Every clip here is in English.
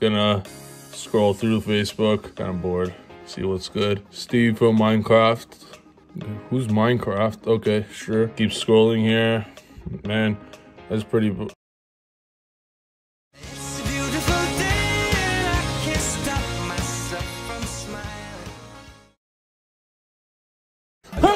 Just gonna scroll through Facebook. Kind of bored. See what's good. Steve from Minecraft. Who's Minecraft? Okay, sure. Keep scrolling here. Man, that's pretty... Hey,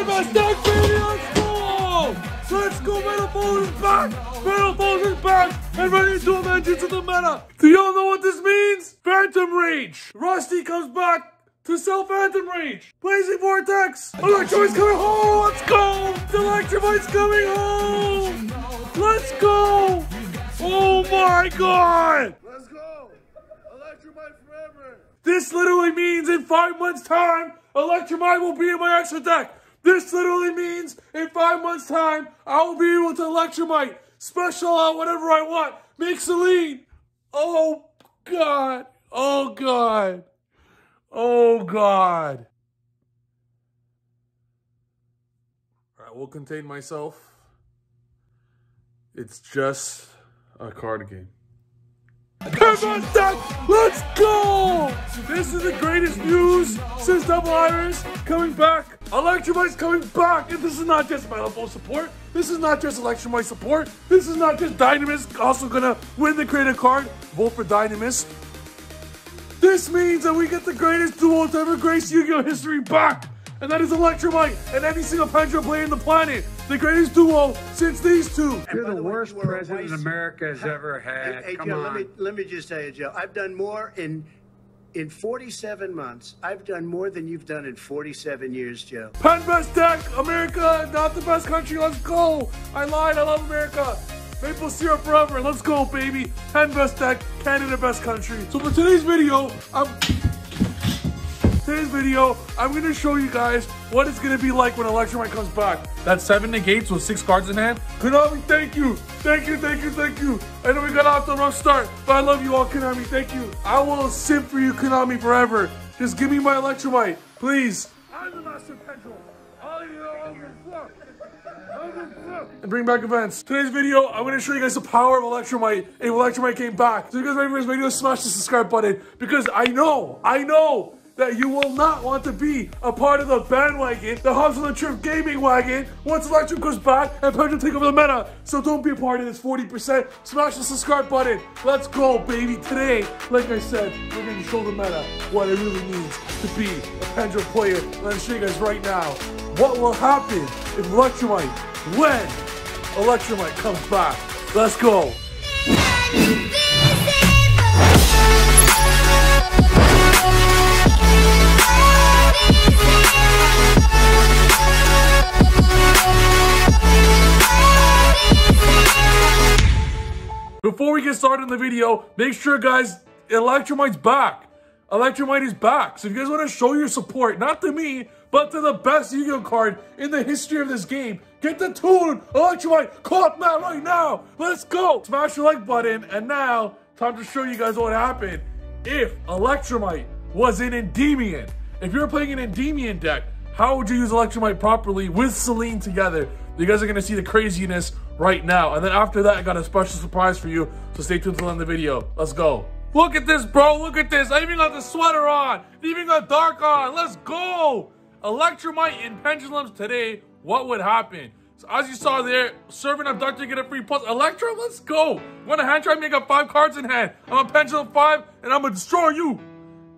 my stack videos go! So let's go, Metalfoe is back! Metalfoe is back! And ready to imagine to the meta! Do y'all know what this means? Phantom Rage! Rusty comes back to sell Phantom Rage! Blazing Vortex! Electrumite's coming home! Let's go! The Electrumite's coming home! Let's go! Oh my god! Let's go! Electrumite forever! This literally means in 5 months' time, Electrumite will be in my extra deck! This literally means in 5 months' time, I will be able to Electrumite, special out whatever I want, make Selene. Oh, God. Oh, God. Oh, God. I will contain myself. It's just a card game. Let's go! This is the greatest news since Double Iris coming back. Electrumite's coming back, and this is not just Metalfoe support. This is not just Electrumite support. This is not just Dynamis also gonna win the creative card. Vote for Dynamis. This means that we get the greatest duo to ever grace Yu-Gi-Oh history back, and that is Electrumite and any single Pendulum player in the planet. The greatest duo since these two. You're the worst president America has ever had. Hey, Joe, let me just tell you, Joe, I've done more in 47 months. I've done more than you've done in 47 years, Joe. Pen best deck, America, not the best country, let's go. I lied, I love America. Maple syrup forever, let's go, baby. Pen best deck, Canada best country. So for today's video, I'm gonna show you guys what it's gonna be like when Electrumite comes back. That's 7 negates with 6 cards in hand. Konami, thank you. Thank you, thank you, thank you. I know we got off to a rough start, but I love you all, Konami, thank you. I will simp for you, Konami, forever. Just give me my Electrumite, please. I'm the master Pendulum. All of you are on the floor. And bring back events. Today's video, I'm gonna show you guys the power of Electrumite if Electrumite came back. So if you guys ready for this video, smash the subscribe button because I know that you will not want to be a part of the bandwagon, the hubs of the Trif Gaming wagon, once Electrum goes back and Pendulum take over the meta. So don't be a part of this 40%. Smash the subscribe button. Let's go, baby. Today, like I said, we're going to show the meta what it really means to be a Pendulum player. Let's show you guys right now what will happen if Electrumite, when Electrumite comes back. Let's go. Before we get started in the video, make sure, guys, Electrumite's back. Electrumite is back. So if you guys want to show your support, not to me, but to the best Yu-Gi-Oh card in the history of this game, get the Toon Electrumite co-op mat right now. Let's go. Smash the like button. And now, time to show you guys what happened if Electrumite was in Endymion. If you're playing an Endymion deck, how would you use Electrumite properly with Selene together? You guys are going to see the craziness right now. And then after that, I got a special surprise for you. So stay tuned till the end of the video. Let's go. Look at this, bro. Look at this. I even got the sweater on. I even got dark on. Let's go. Electrumite and Pendulums today. What would happen? So as you saw there, Servant Abductor get a free plus. Electrum, let's go. When a hand try, make up 5 cards in hand. I'm a Pendulum 5, and I'm going to destroy you.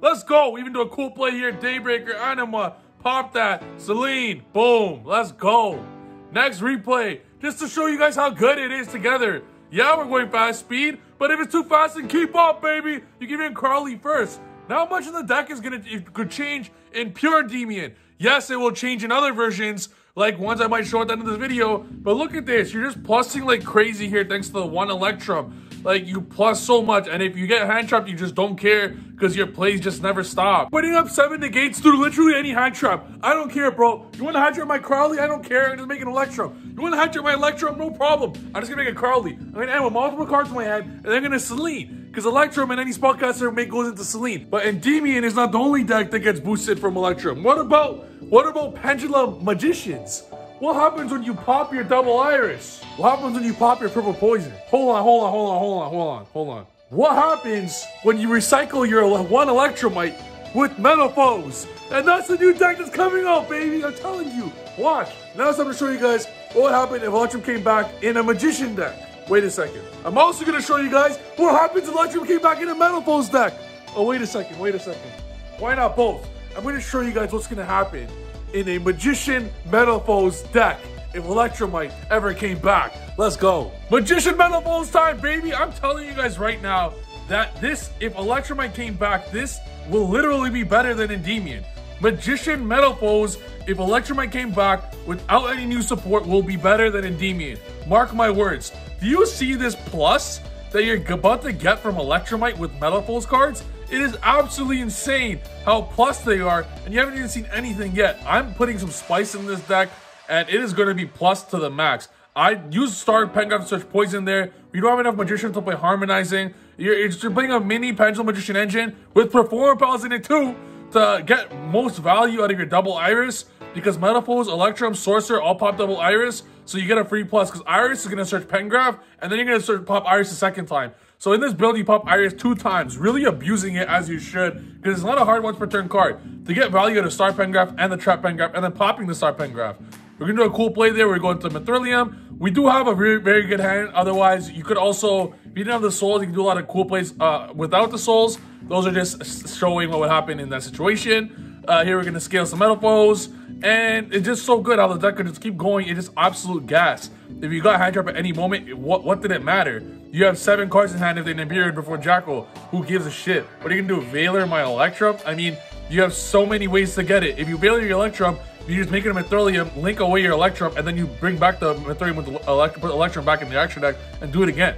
Let's go. We even do a cool play here. Daybreaker, Anima, pop that. Selene, boom. Let's go. Next replay, just to show you guys how good it is together. Yeah, we're going fast speed, but if it's too fast, then keep up, baby. You give in Crowley first. Not much in the deck is gonna could change in pure Endymion. Yes, it will change in other versions, like ones I might show at the end of this video. But look at this, you're just plussing like crazy here thanks to the one Electrum. Like, you plus so much, and if you get hand trapped, you just don't care because your plays just never stop. Putting up 7 negates through literally any hand trap. I don't care, bro. You want to hand trap my Crowley? I don't care. I'm just making an Electrum. You want to hand trap my Electrum? No problem. I'm just going to make a Crowley. I'm going to end with multiple cards in my hand, and they're going to Selene. Because Electrum and any spellcaster make goes into Selene. But Endymion is not the only deck that gets boosted from Electrum. What about Pendulum Magicians? What happens when you pop your Double Iris? What happens when you pop your Purple Poison? Hold on, hold on, hold on, hold on, hold on, hold on. What happens when you recycle your one Electrumite with Metalfoes? And that's the new deck that's coming out, baby! I'm telling you! Watch! Now it's time to show you guys what happened if Electrum came back in a Magician deck. Wait a second. I'm also going to show you guys what happens if Electrum came back in a Metalfoes deck. Oh, wait a second. Why not both? I'm going to show you guys what's going to happen in a Magician Metalfoes deck if Electrumite ever came back. Let's go. Magician Metalfoes time, baby. I'm telling you guys right now that this, if Electrumite came back, this will literally be better than Endymion. Magician Metalfoes, if Electrumite came back without any new support, will be better than Endymion. Mark my words. Do you see this plus that you're about to get from Electrumite with Metalfoes cards? It is absolutely insane how plus they are, and you haven't even seen anything yet. I'm putting some spice in this deck, and it is going to be plus to the max. I use Star Pen Graph to search Poison there. We don't have enough Magicians to play Harmonizing. You're playing a mini Pendulum Magician engine with Performapal in it too to get most value out of your Double Iris, because Metalfoes, Electrum, Sorcerer all pop Double Iris, so you get a free plus because Iris is going to search Pen Graph, and then you're going to search pop Iris a second time. So in this build, you pop Iris 2 times, really abusing it as you should, because it's not a hard once per turn card. To get value out of Star Pen Graph and the Trap Pen Graph, and then popping the Star Pen Graph. We're going to do a cool play there. We're going to Mithrilium. We do have a very, very good hand. Otherwise, you could also, if you didn't have the souls, you can do a lot of cool plays without the souls. Those are just showing what would happen in that situation. Here we're going to scale some Metalfoes. And it's just so good how the deck could just keep going. It's just absolute gas. If you got hand trap at any moment, what did it matter? You have 7 cards in hand if they appeared before Jackal. Who gives a shit? What are you going to do? Veiler my Electrum? I mean, you have so many ways to get it. If you Veiler your Electrum, you just make it a Mithrilium, link away your Electrum, and then you bring back the Mithrilium with the Electrum back in the action deck and do it again.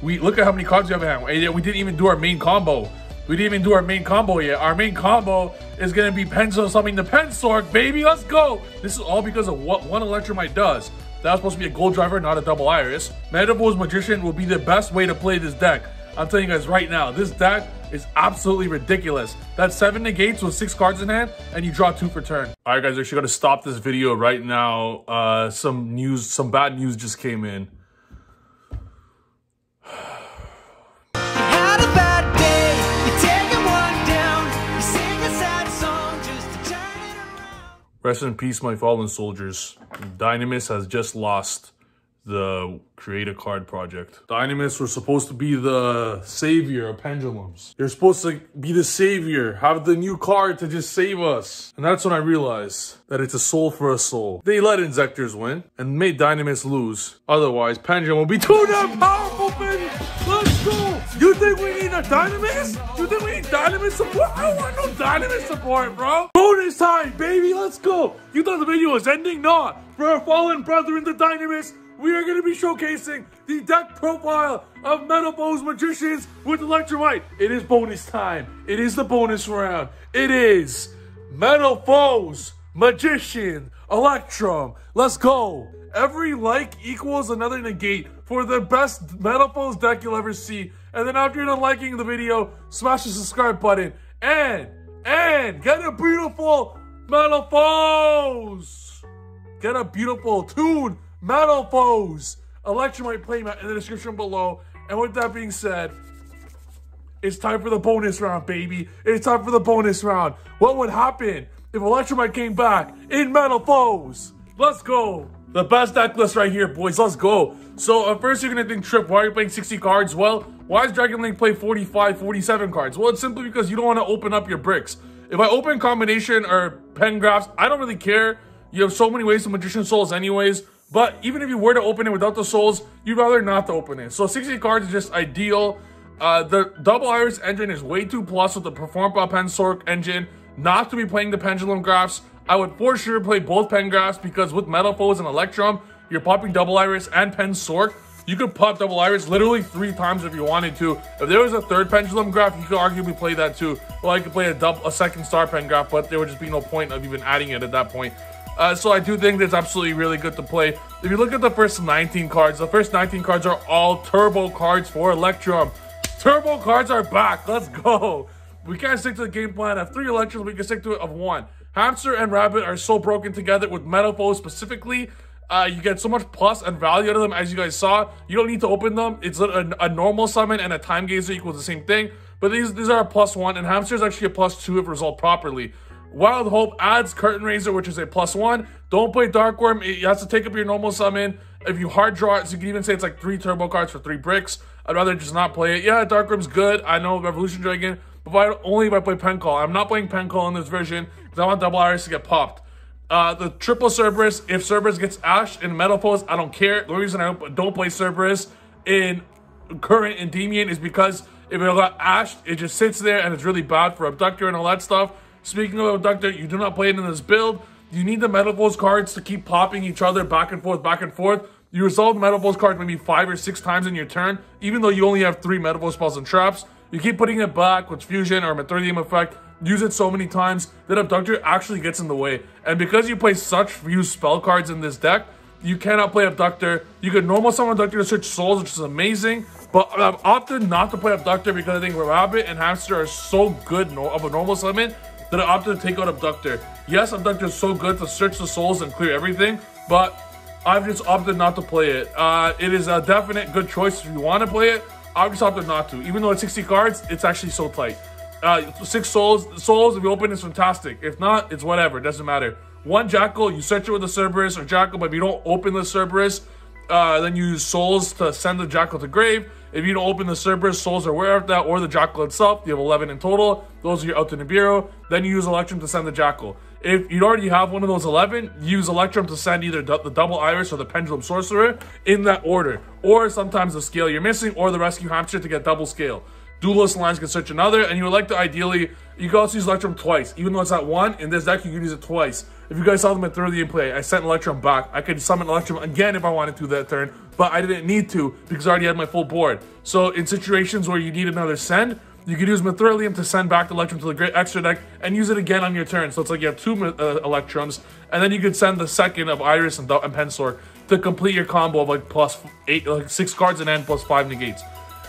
We look at how many cards you have in hand. We didn't even do our main combo. We didn't even do our main combo yet. Our main combo is going to be Pencil something to Pen Sorcerer, baby. Let's go. This is all because of what one Electrumite does. That was supposed to be a gold driver, not a Double Iris. Metalfoes Magician will be the best way to play this deck. I'm telling you guys right now, this deck is absolutely ridiculous. That's 7 negates with 6 cards in hand, and you draw 2 per turn. All right, guys, actually got to stop this video right now. Some bad news just came in. Rest in peace, my fallen soldiers. Dynamis has just lost the Create a Card project. Dynamis were supposed to be the savior of Pendulums. They're supposed to be the savior, have the new card to just save us. And that's when I realized that it's a soul for a soul. They let Insectors win and made Dynamis lose. Otherwise, Pendulum will be too damn powerful, baby! Let's go! You think we need a Dynamis? You think we need Dynamis support? I don't want no Dynamis support, bro! Bonus time, baby! Let's go! You thought the video was ending? Nah! For our fallen brethren, the Dynamis, we are going to be showcasing the deck profile of Metalfoes Magicians with Electrumite. It is bonus time. It is the bonus round. It is Metalfoes Magician Electrum. Let's go. Every like equals another negate for the best Metalfoes deck you'll ever see. And then after you're done liking the video, smash the subscribe button. And get a beautiful Metalfoes. Get a beautiful tune. Metalfoes Electrumite playmat in the description below. And with that being said, it's time for the bonus round, baby. It's time for the bonus round. What would happen if Electrumite came back in Metalfoes? Let's go. The best deck list right here, boys. Let's go. So first you're gonna think, Trip, why are you playing 60 cards? Well, why is Dragon Link play 45, 47 cards? Well, it's simply because you don't want to open up your bricks. If I open combination or pen graphs, I don't really care. You have so many ways to Magician Souls anyways. But even if you were to open it without the souls, you'd rather not to open it. So 60 cards is just ideal. The Double Iris engine is way too plus with the Performapal Pen Sorcerer engine. Not to be playing the Pendulum Graphs. I would for sure play both Pen Graphs because with Metalfoes and Electrum, you're popping Double Iris and Pen Sorcerer. You could pop Double Iris literally 3 times if you wanted to. If there was a third Pendulum Graph, you could arguably play that too. Well, I could play a second Star Pen Graph, but there would just be no point of even adding it at that point. So I do think that's absolutely really good to play. If you look at the first 19 cards, the first 19 cards are all turbo cards for Electrum. Turbo cards are back. Let's go. We can't stick to the game plan of 3 Electrums. We can stick to it of 1. Hamster and Rabbit are so broken together with Metalfoe specifically. You get so much plus and value out of them, as you guys saw. You don't need to open them. It's a normal summon and a time gazer equals the same thing. But these are a +1, and Hamster is actually a +2 if resolved properly. Wild Hope adds Curtain Razor, which is a +1. Don't play Dark Worm. It has to take up your normal summon. If you hard draw it, so you can even say it's like 3 turbo cards for 3 bricks. I'd rather just not play it. Yeah, Dark Worm's good. I know Revolution Dragon, but only if I play Pen Call. I'm not playing Pen Call in this version because I want Double Iris to get popped. The triple Cerberus, if Cerberus gets Ashed in Metalfoe, I don't care. The only reason I don't play Cerberus in current Endymion is because if it got Ashed, it just sits there and it's really bad for Abductor and all that stuff. Speaking of Abductor, you do not play it in this build. You need the Metalfoe cards to keep popping each other back and forth, back and forth. You resolve Metalfoe cards maybe 5 or 6 times in your turn, even though you only have 3 Metalfoe spells and traps. You keep putting it back with Fusion or Mithrilium effect, use it so many times that Abductor actually gets in the way. And because you play such few spell cards in this deck, you cannot play Abductor. You could normal summon Abductor to search souls, which is amazing, but I've opted not to play Abductor because I think Rabbit and Hamster are so good of a normal summon that I opted to take out Abductor. Yes, Abductor is so good to search the souls and clear everything, but I've just opted not to play it. It is a definite good choice if you want to play it. I've just opted not to. Even though it's 60 cards, it's actually so tight. 6 souls, if you open, it's fantastic. If not, it's whatever. It doesn't matter. 1 Jackal, you search it with a Cerberus or Jackal, but if you don't open the Cerberus, then you use souls to send the Jackal to grave. If you don't open the Cerberus, souls are aware of that, or the Jackal itself. You have 11 in total. Those are your Alto Nibiru. Then you use Electrum to send the Jackal. If you already have one of those 11, use Electrum to send either the Double Iris or the Pendulum Sorcerer in that order. Or sometimes the scale you're missing or the Rescue Hamster to get double scale. Duelist Lines can search another, and you would like to ideally, you can also use Electrum twice. Even though it's at 1, in this deck you can use it twice. If you guys saw them at 30 in play, I sent Electrum back. I could summon Electrum again if I wanted to that turn, but I didn't need to because I already had my full board. So in situations where you need another send, you could use Mithrilium to send back the Electrum to the great extra deck and use it again on your turn. So it's like you have 2 Electrums, and then you could send the second of Iris and Pen Sorcerer to complete your combo of like +6 cards and then +5 negates.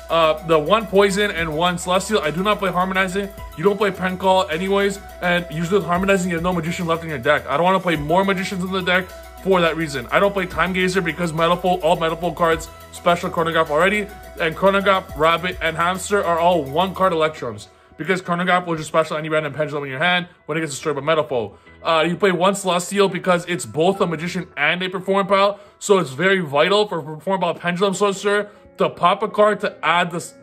The 1 Poison and 1 Celestial, I do not play Harmonizing. You don't play Pen Call anyways, and usually with Harmonizing you have no Magician left in your deck. I don't want to play more Magicians in the deck for that reason. I don't play Time Gazer because Metalfoe, all Metalfoe cards special Chronograph already, and Chronograph, Rabbit, and Hamster are all 1-card Electrums because Chronograph will just special any random Pendulum in your hand when it gets destroyed by Metalfoe. You play 1 Celestial because it's both a Magician and a Performapal, so it's very vital for Performapal Pendulum Sorcerer to pop a card to add this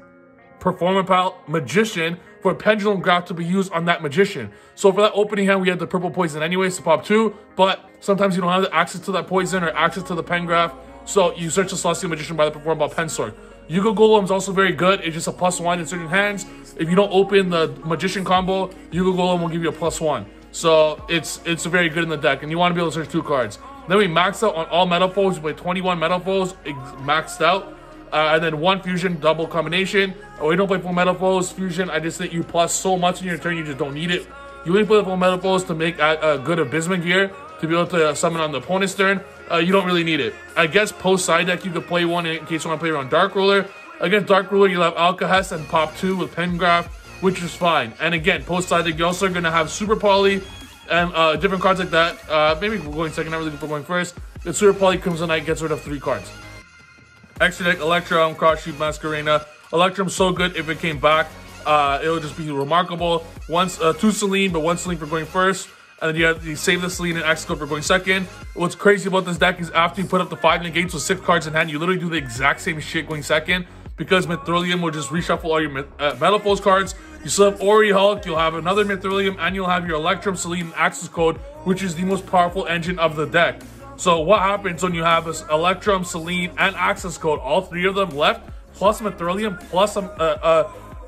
Performapal Magician for a Pendulum Graph to be used on that Magician. So for that opening hand, we had the Purple Poison anyways to pop 2, but sometimes you don't have the access to that Poison or access to the Pen Graph, so you search the Celestial Magician by the Performapal Pen Sorcerer. Yuga Golem is also very good. It's just a +1 in certain hands. If you don't open the Magician combo, Yuga Golem will give you a +1. So it's very good in the deck, and you want to be able to search 2 cards. Then we maxed out on all Metalfoes. We played 21 Metalfoes, maxed out. And then 1 Fusion, double combination. We don't play full Metalfoes. Fusion, I just think you plus so much in your turn, you just don't need it. You only play the full Metalfoes to make a good Abysmal gear to be able to summon on the opponent's turn. You don't really need it. I guess post-side deck, you could play 1 in case you want to play around Dark Ruler. Against Dark Ruler, you'll have Alcahest and pop 2 with Pen Graph, which is fine. And again, post-side deck, you're also going to have Super Poly and different cards like that. Maybe we're going second, not really before going first. The Super Poly comes tonight, gets rid of 3 cards. Extra deck, Electrum, Crossheed, Masquerina. Electrum's so good, if it came back, it'll just be remarkable. 2 Selene, but 1 Selene for going first. And then you save the Selene and Access Code for going second. What's crazy about this deck is after you put up the 5 negates with 6 cards in hand, you literally do the exact same shit going second because Mithrilium will just reshuffle all your Metalfoes cards. You still have Ori Hulk, you'll have another Mithrilium, and you'll have your Electrum, Selene, and Access Code, which is the most powerful engine of the deck. So what happens when you have this Electrum, Selene, and Access Code, all 3 of them left, plus Mithrilium, plus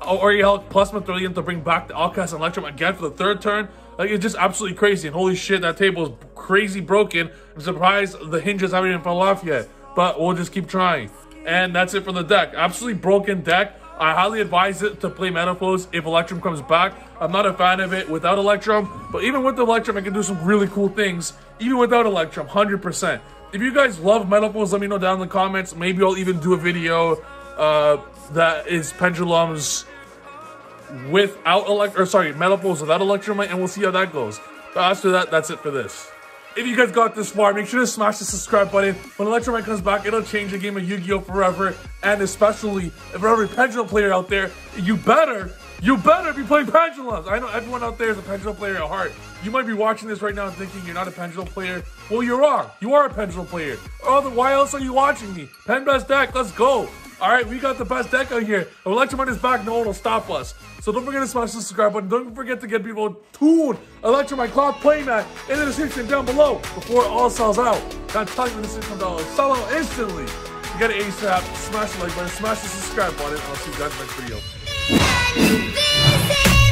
Ori Hulk, plus Mithrilium to bring back the Alcahest and Electrum again for the 3rd turn? Like, it's just absolutely crazy. And holy shit, that table is crazy broken. I'm surprised the hinges haven't even fell off yet, but we'll just keep trying. And that's it for the deck. Absolutely broken deck. I highly advise it to play Metalfoes if Electrum comes back. I'm not a fan of it without Electrum, but even with Electrum, I can do some really cool things, even without Electrum, 100%. If you guys love Metalfoes, let me know down in the comments. Maybe I'll even do a video that is Pendulums without Metalfoes without Electrumite, and we'll see how that goes. But after that, that's it for this. If you guys got this far, make sure to smash the subscribe button. When Electrumite comes back, it'll change the game of Yu-Gi-Oh! Forever. And especially, if every Pendulum player out there, you better be playing Pendulums. I know everyone out there is a Pendulum player at heart. You might be watching this right now and thinking you're not a Pendulum player. Well, you're wrong. You are a Pendulum player. Oh, why else are you watching me? Pen best deck, let's go. All right, we got the best deck out here. When Electrumite is back, no one will stop us. So don't forget to smash the subscribe button. Don't forget to get people Toon Electrumite cloth playmat in the description down below before it all sells out. Got to tell you, this is $600. Sell out instantly. You got to ASAP. Smash the like button. Smash the subscribe button. I'll see you guys in the next video.